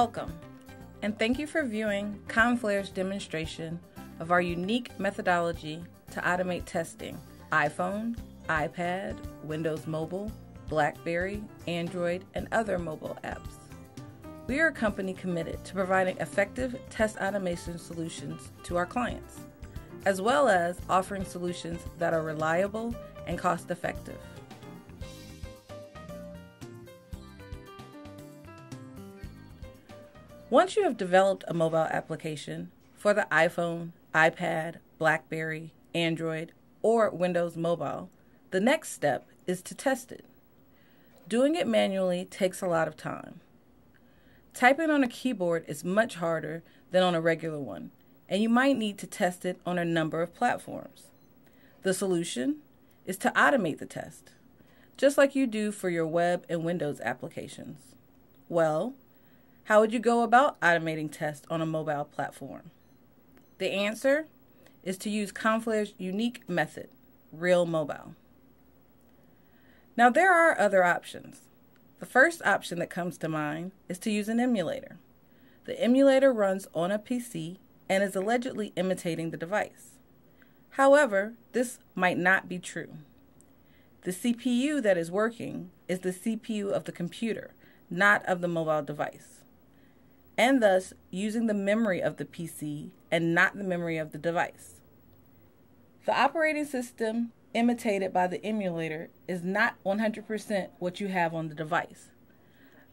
Welcome, and thank you for viewing Conflair's demonstration of our unique methodology to automate testing iPhone, iPad, Windows Mobile, BlackBerry, Android, and other mobile apps. We are a company committed to providing effective test automation solutions to our clients, as well as offering solutions that are reliable and cost-effective. Once you have developed a mobile application for the iPhone, iPad, BlackBerry, Android, or Windows Mobile, the next step is to test it. Doing it manually takes a lot of time. Typing on a keyboard is much harder than on a regular one, and you might need to test it on a number of platforms. The solution is to automate the test, just like you do for your web and Windows applications. Well, how would you go about automating tests on a mobile platform? The answer is to use Conflair's unique method, Real Mobile. Now, there are other options. The first option that comes to mind is to use an emulator. The emulator runs on a PC and is allegedly imitating the device. However, this might not be true. The CPU that is working is the CPU of the computer, not of the mobile device, and thus using the memory of the PC and not the memory of the device. The operating system imitated by the emulator is not 100% what you have on the device.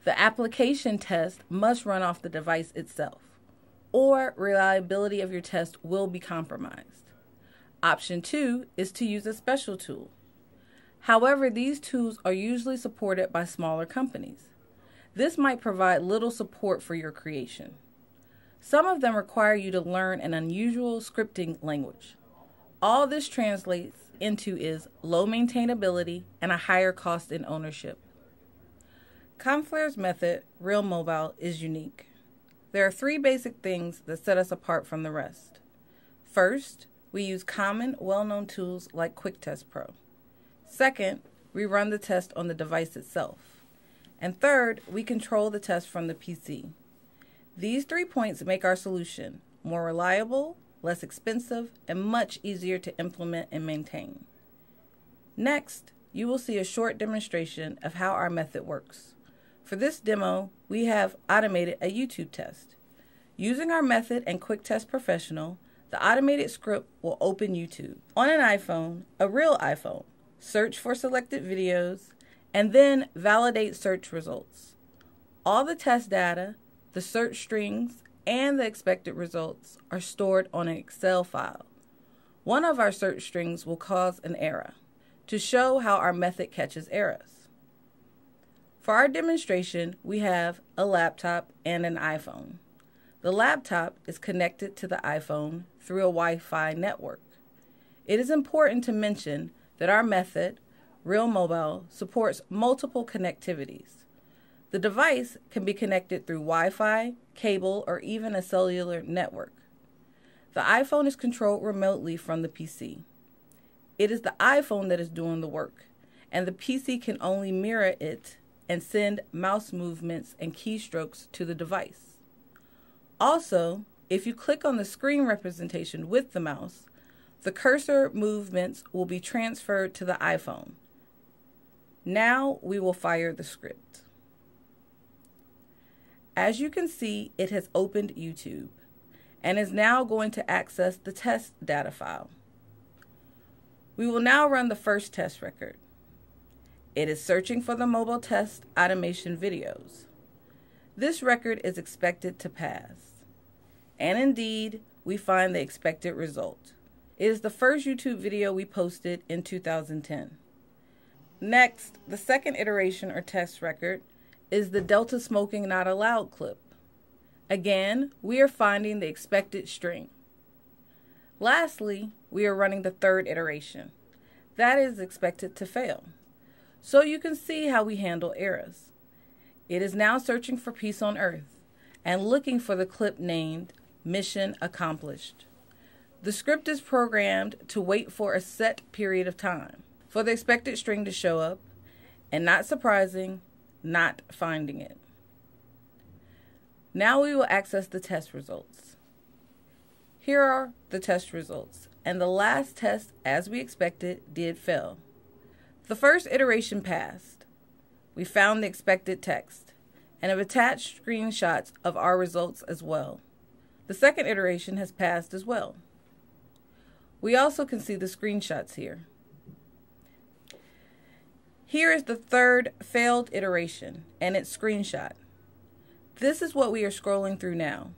The application test must run off the device itself, or reliability of your test will be compromised. Option 2 is to use a special tool. However, these tools are usually supported by smaller companies. This might provide little support for your creation. Some of them require you to learn an unusual scripting language. All this translates into is low maintainability and a higher cost in ownership. Conflair's method, Real Mobile, is unique. There are three basic things that set us apart from the rest. First, we use common, well-known tools like QuickTest Pro. Second, we run the test on the device itself. And third, we control the test from the PC. These 3 points make our solution more reliable, less expensive, and much easier to implement and maintain. Next, you will see a short demonstration of how our method works. For this demo, we have automated a YouTube test. Using our method and QuickTest Professional, the automated script will open YouTube. On an iPhone, a real iPhone, search for selected videos, and then validate search results. All the test data, the search strings, and the expected results are stored on an Excel file. One of our search strings will cause an error to show how our method catches errors. For our demonstration, we have a laptop and an iPhone. The laptop is connected to the iPhone through a Wi-Fi network. It is important to mention that our method, Real Mobile, supports multiple connectivities. The device can be connected through Wi-Fi, cable, or even a cellular network. The iPhone is controlled remotely from the PC. It is the iPhone that is doing the work, and the PC can only mirror it and send mouse movements and keystrokes to the device. Also, if you click on the screen representation with the mouse, the cursor movements will be transferred to the iPhone. Now we will fire the script. As you can see, it has opened YouTube and is now going to access the test data file. We will now run the first test record. It is searching for the mobile test automation videos. This record is expected to pass. And indeed, we find the expected result. It is the first YouTube video we posted in 2010. Next, the second iteration or test record is the Delta Smoking Not Allowed clip. Again, we are finding the expected string. Lastly, we are running the third iteration. That is expected to fail. So you can see how we handle errors. It is now searching for peace on earth and looking for the clip named Mission Accomplished. The script is programmed to wait for a set period of time for the expected string to show up, and not surprising, not finding it. Now we will access the test results. Here are the test results, and the last test, as we expected, did fail. The first iteration passed. We found the expected text, and have attached screenshots of our results as well. The second iteration has passed as well. We also can see the screenshots here. Here is the third failed iteration and its screenshot. This is what we are scrolling through now.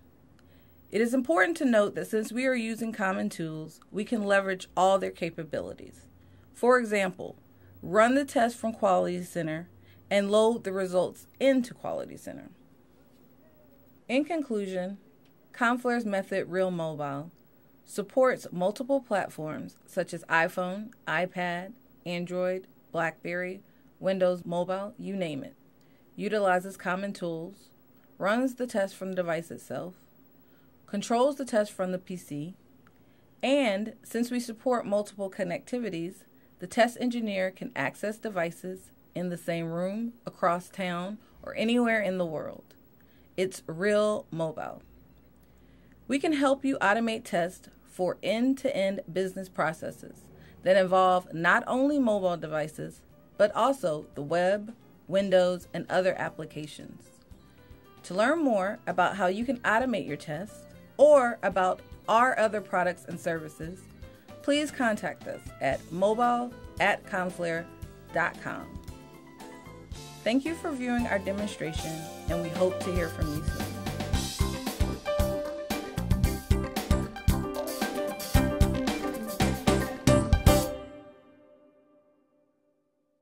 It is important to note that since we are using common tools, we can leverage all their capabilities. For example, run the test from Quality Center and load the results into Quality Center. In conclusion, Conflair's method Real Mobile supports multiple platforms such as iPhone, iPad, Android, BlackBerry, Windows Mobile, you name it, utilizes common tools, runs the test from the device itself, controls the test from the PC, and since we support multiple connectivities, the test engineer can access devices in the same room, across town, or anywhere in the world. It's Real Mobile. We can help you automate tests for end-to-end business processes that involve not only mobile devices, but also the web, Windows, and other applications. To learn more about how you can automate your tests or about our other products and services, please contact us at mobile@conflair.com. Thank you for viewing our demonstration, and we hope to hear from you soon.